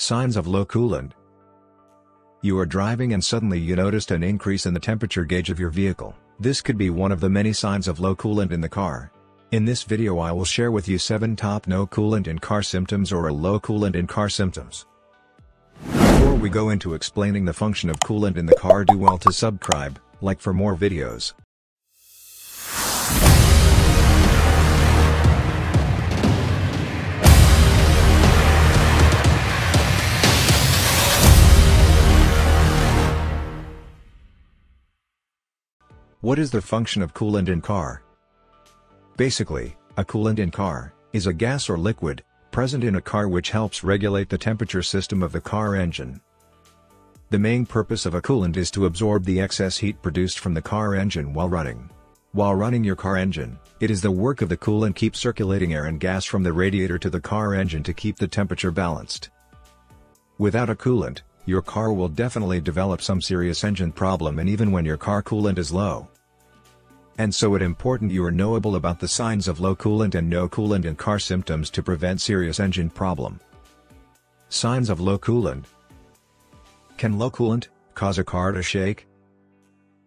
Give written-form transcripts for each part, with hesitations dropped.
Signs of low coolant. You are driving and suddenly you noticed an increase in the temperature gauge of your vehicle. This could be one of the many signs of low coolant in the car. In this video I will share with you 7 top no coolant in car symptoms or low coolant in car symptoms. Before we go into explaining the function of coolant in the car, do well to subscribe, like for more videos. What is the function of coolant in car? Basically, a coolant in car is a gas or liquid present in a car which helps regulate the temperature system of the car engine. The main purpose of a coolant is to absorb the excess heat produced from the car engine while running. While running your car engine, it is the work of the coolant to keep circulating air and gas from the radiator to the car engine to keep the temperature balanced. Without a coolant, your car will definitely develop some serious engine problem, and even when your car coolant is low. And so it's important you are knowable about the signs of low coolant and no coolant in car symptoms to prevent serious engine problem. Signs of low coolant. Can low coolant cause a car to shake?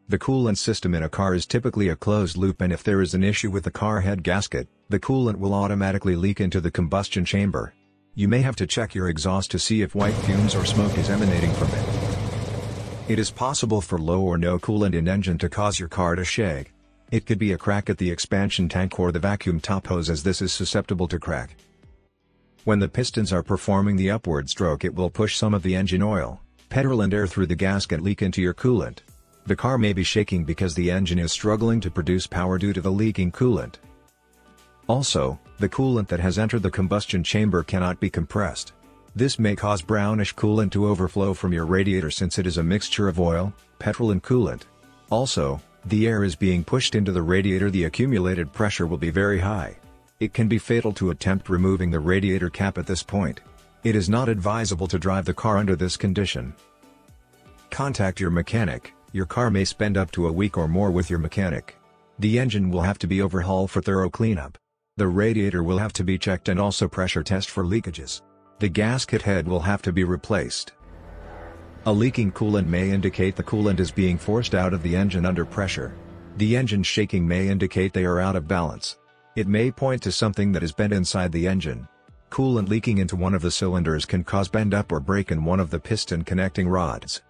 The coolant system in a car is typically a closed loop, and if there is an issue with the car head gasket, the coolant will automatically leak into the combustion chamber. You may have to check your exhaust to see if white fumes or smoke is emanating from it. It is possible for low or no coolant in engine to cause your car to shake. It could be a crack at the expansion tank or the vacuum top hose, as this is susceptible to crack. When the pistons are performing the upward stroke, it will push some of the engine oil, petrol and air through the gasket leak into your coolant. The car may be shaking because the engine is struggling to produce power due to the leaking coolant. Also, the coolant that has entered the combustion chamber cannot be compressed. This may cause brownish coolant to overflow from your radiator, since it is a mixture of oil, petrol and coolant. Also, the air is being pushed into the radiator. The accumulated pressure will be very high. It can be fatal to attempt removing the radiator cap at this point. It is not advisable to drive the car under this condition. Contact your mechanic. Your car may spend up to a week or more with your mechanic. The engine will have to be overhauled for thorough cleanup. The radiator will have to be checked and also pressure test for leakages. The gasket head will have to be replaced. A leaking coolant may indicate the coolant is being forced out of the engine under pressure. The engine shaking may indicate they are out of balance. It may point to something that is bent inside the engine. Coolant leaking into one of the cylinders can cause bend up or break in one of the piston connecting rods.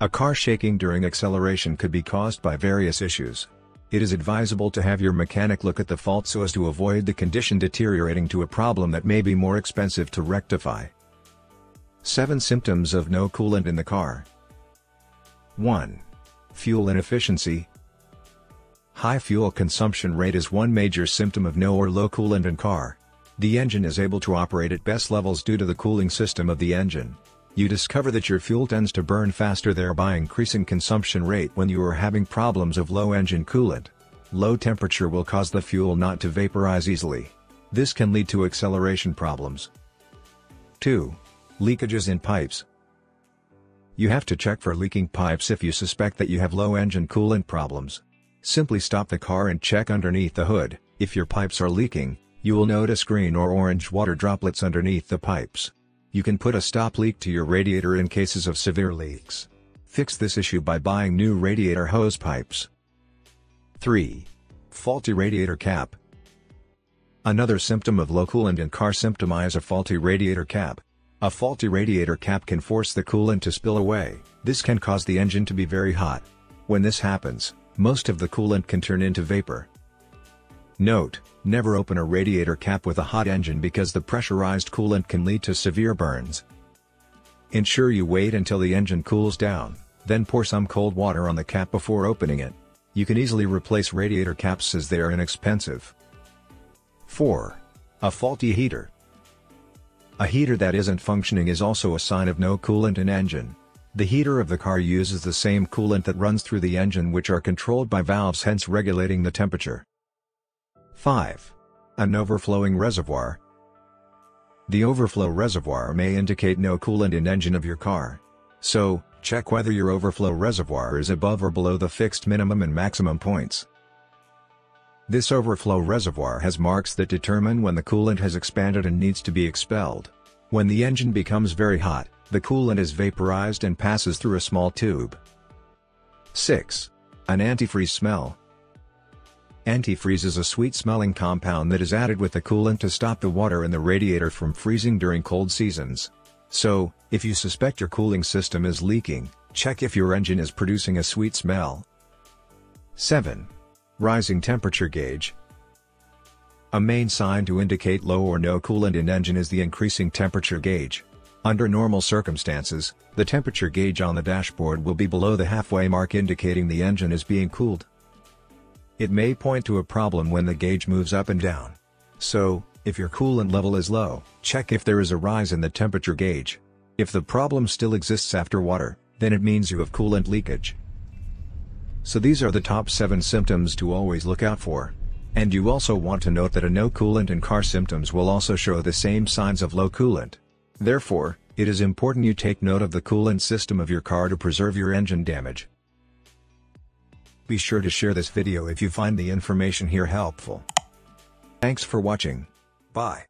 A car shaking during acceleration could be caused by various issues. It is advisable to have your mechanic look at the fault so as to avoid the condition deteriorating to a problem that may be more expensive to rectify. 7 symptoms of no coolant in the car. 1. Fuel inefficiency. High fuel consumption rate is one major symptom of no or low coolant in car. The engine is able to operate at best levels due to the cooling system of the engine. You discover that your fuel tends to burn faster, thereby increasing consumption rate when you are having problems of low engine coolant. Low temperature will cause the fuel not to vaporize easily. This can lead to acceleration problems. 2. Leakages in pipes. You have to check for leaking pipes if you suspect that you have low engine coolant problems. Simply stop the car and check underneath the hood. If your pipes are leaking, you will notice green or orange water droplets underneath the pipes. You can put a stop leak to your radiator in cases of severe leaks. Fix this issue by buying new radiator hose pipes. 3. Faulty radiator cap. Another symptom of low coolant in car symptom is a faulty radiator cap. A faulty radiator cap can force the coolant to spill away. This can cause the engine to be very hot. When this happens, most of the coolant can turn into vapor. Note: never open a radiator cap with a hot engine because the pressurized coolant can lead to severe burns. Ensure you wait until the engine cools down, then pour some cold water on the cap before opening it. You can easily replace radiator caps as they are inexpensive. 4. A faulty heater. A heater that isn't functioning is also a sign of no coolant in engine. The heater of the car uses the same coolant that runs through the engine, which are controlled by valves, hence regulating the temperature. 5. An overflowing reservoir. The overflow reservoir may indicate no coolant in engine of your car. So, check whether your overflow reservoir is above or below the fixed minimum and maximum points. This overflow reservoir has marks that determine when the coolant has expanded and needs to be expelled. When the engine becomes very hot, the coolant is vaporized and passes through a small tube. 6. An antifreeze smell. Antifreeze is a sweet-smelling compound that is added with the coolant to stop the water in the radiator from freezing during cold seasons. So, if you suspect your cooling system is leaking, check if your engine is producing a sweet smell. 7. Rising temperature gauge. A main sign to indicate low or no coolant in engine is the increasing temperature gauge. Under normal circumstances, the temperature gauge on the dashboard will be below the halfway mark, indicating the engine is being cooled. It may point to a problem when the gauge moves up and down. So, if your coolant level is low, check if there is a rise in the temperature gauge. If the problem still exists after water, then it means you have coolant leakage. So these are the top 7 symptoms to always look out for. And you also want to note that a no coolant in car symptoms will also show the same signs of low coolant. Therefore, it is important you take note of the coolant system of your car to preserve your engine damage. Be sure to share this video if you find the information here helpful. Thanks for watching. Bye.